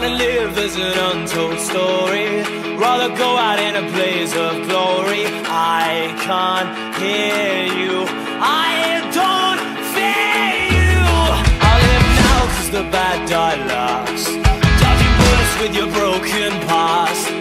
to live is an untold story. Rather go out in a blaze of glory. I can't hear you. I don't fear you. I live now 'cause the bad die last. Dodging bullets with your broken past.